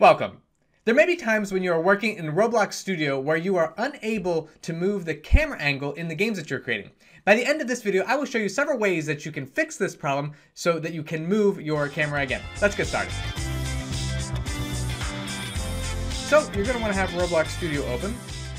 Welcome. There may be times when you are working in Roblox Studio where you are unable to move the camera angle in the games that you're creating. By the end of this video, I will show you several ways that you can fix this problem so that you can move your camera again. Let's get started. So you're going to want to have Roblox Studio open,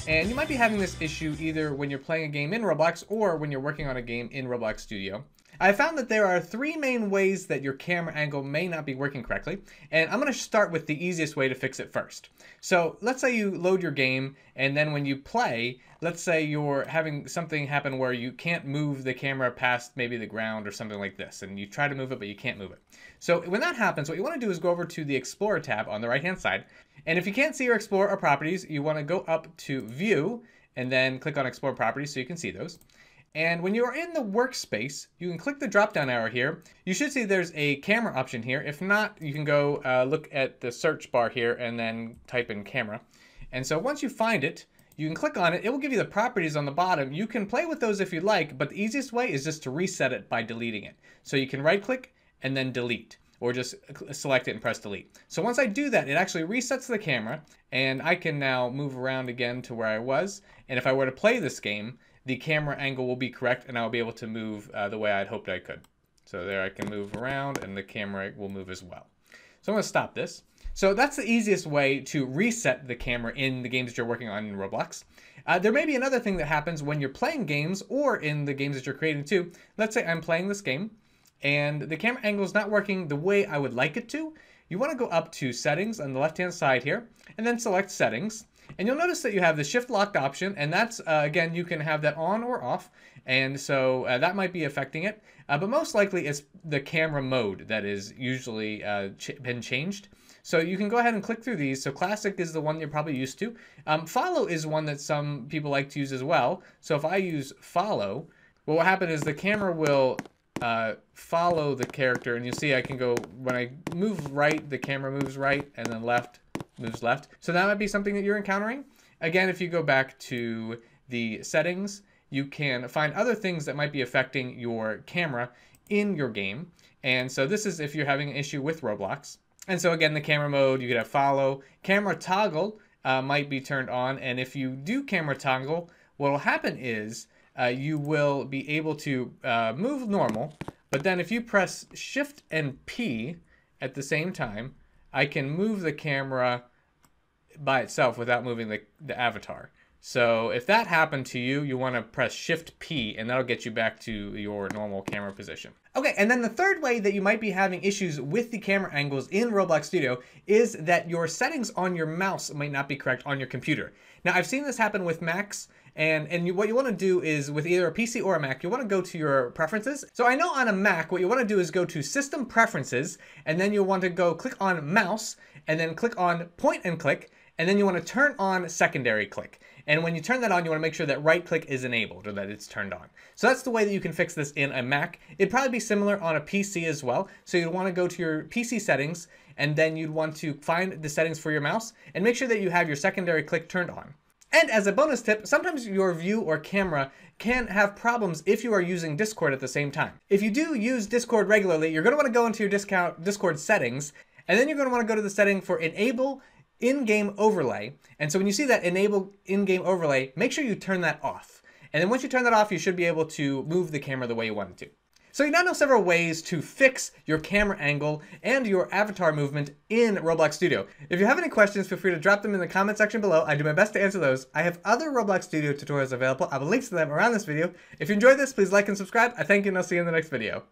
and you might be having this issue either when you're playing a game in Roblox or when you're working on a game in Roblox Studio. I found that there are three main ways that your camera angle may not be working correctly, and I'm going to start with the easiest way to fix it first. So let's say you load your game, and then when you play, let's say you're having something happen where you can't move the camera past maybe the ground or something like this, and you try to move it but you can't move it. So when that happens, what you want to do is go over to the Explorer tab on the right hand side. And if you can't see your Explorer properties, you want to go up to View and then click on Explore Properties so you can see those. And when you are in the workspace, you can click the drop down arrow here. You should see there's a camera option here. If not, you can go look at the search bar here and then type in camera. And so once you find it, you can click on it. It will give you the properties on the bottom. You can play with those if you like, but the easiest way is just to reset it by deleting it. So you can right click and then delete, or just select it and press delete. So once I do that, it actually resets the camera, and I can now move around again to where I was. And if I were to play this game, the camera angle will be correct, and I'll be able to move the way I'd hoped I could. So there I can move around, and the camera will move as well. So I'm gonna stop this. So that's the easiest way to reset the camera in the games that you're working on in Roblox. There may be another thing that happens when you're playing games or in the games that you're creating too. Let's say I'm playing this game, and the camera angle is not working the way I would like it to. You want to go up to Settings on the left-hand side here, and then select Settings. And you'll notice that you have the Shift Locked option, and that's, again, you can have that on or off, and so that might be affecting it. But most likely it's the camera mode that is usually been changed. So you can go ahead and click through these. So Classic is the one you're probably used to. Follow is one that some people like to use as well. So if I use Follow, what will happen is the camera will follow the character, and you see I can go, when I move right, the camera moves right, and then left moves left. So that might be something that you're encountering. Again, if you go back to the settings, you can find other things that might be affecting your camera in your game. And so this is if you're having an issue with Roblox. And so again, the camera mode, you could have follow. Camera toggle might be turned on, and if you do camera toggle, what will happen is you will be able to move normal, but then if you press Shift and P at the same time, I can move the camera by itself without moving the avatar. So if that happened to you, you want to press Shift P, and that'll get you back to your normal camera position. Okay, and then the third way that you might be having issues with the camera angles in Roblox Studio is that your settings on your mouse might not be correct on your computer. Now, I've seen this happen with Macs, and what you want to do is, with either a PC or a Mac, you want to go to your preferences. So I know on a Mac, what you want to do is go to System Preferences, and then you'll want to go click on Mouse, and then click on Point and Click, and then you want to turn on secondary click. And when you turn that on, you want to make sure that right click is enabled, or that it's turned on. So that's the way that you can fix this in a Mac. It'd probably be similar on a PC as well. So you'd want to go to your PC settings, and then you'd want to find the settings for your mouse and make sure that you have your secondary click turned on. And as a bonus tip, sometimes your view or camera can have problems if you are using Discord at the same time. If you do use Discord regularly, you're going to want to go into your Discord settings, and then you're going to want to go to the setting for Enable In-Game Overlay. And so when you see that Enable In-Game Overlay, make sure you turn that off. And then once you turn that off, you should be able to move the camera the way you want it to. So you now know several ways to fix your camera angle and your avatar movement in Roblox Studio. If you have any questions, feel free to drop them in the comment section below. I do my best to answer those. I have other Roblox Studio tutorials available. I will link to them around this video. If you enjoyed this, please like and subscribe. I thank you, and I'll see you in the next video.